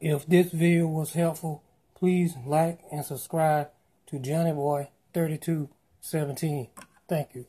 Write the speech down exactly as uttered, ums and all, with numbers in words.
If this video was helpful, please like and subscribe to Johnny Boy thirty-two seventeen. Thank you.